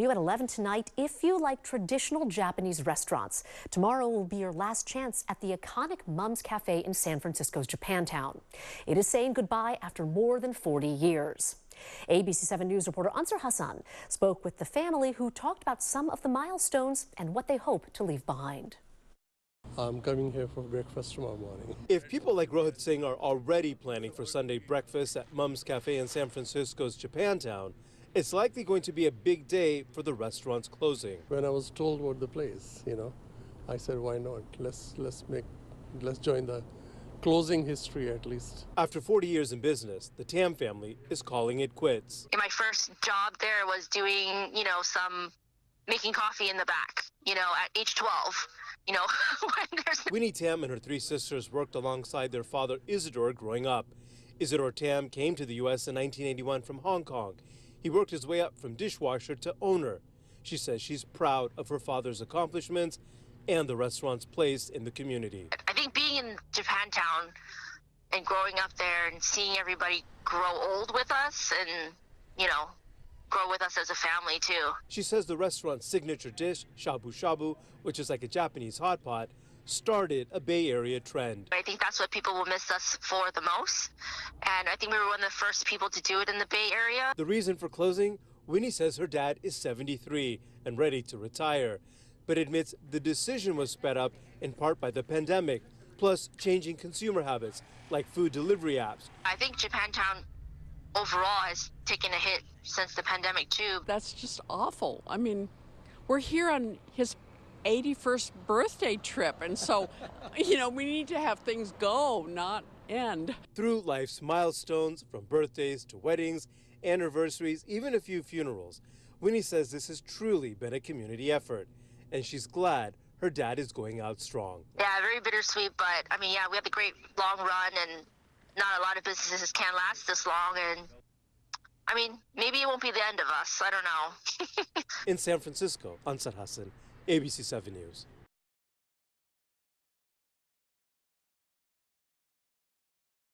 You at 11 tonight if you like traditional Japanese restaurants. Tomorrow will be your last chance at the iconic Mums Cafe in San Francisco's Japantown. It is saying goodbye after more than 40 years. ABC7 News reporter Ansar Hassan spoke with the family who talked about some of the milestones and what they hope to leave behind. I'm coming here for breakfast tomorrow morning. If people like Rohit Singh are already planning for Sunday breakfast at Mums Cafe in San Francisco's Japantown, it's likely going to be a big day for the restaurant's closing. When I was told about the place, I said, why not? Let's join the closing history at least. After 40 years in business, the Tam family is calling it quits. My first job there was doing, making coffee in the back, at age 12. Winnie Tam and her three sisters worked alongside their father Isidore growing up. Isidore Tam came to the U.S. in 1981 from Hong Kong. He worked his way up from dishwasher to owner. She says she's proud of her father's accomplishments and the restaurant's place in the community. I think being in Japantown and growing up there and seeing everybody grow old with us and, grow with us as a family, too. She says the restaurant's signature dish, shabu shabu, which is like a Japanese hot pot, started a Bay Area trend. I think that's what people will miss us for the most, and I think we were one of the first people to do it in the Bay Area. The reason for closing, Winnie says her dad is 73 and ready to retire, but admits the decision was sped up in part by the pandemic, plus changing consumer habits like food delivery apps. I think Japantown overall has taken a hit since the pandemic too. That's just awful. I mean, we're here on his 81st birthday trip, and so we need to have things go, not end. Through life's milestones, from birthdays to weddings, anniversaries, even a few funerals, Winnie says this has truly been a community effort, and she's glad her dad is going out strong. Yeah, very bittersweet, but I mean, yeah, we had the great long run, and not a lot of businesses can last this long, and I mean, maybe it won't be the end of us. I don't know. In San Francisco, Ansar Hassan, ABC7 News.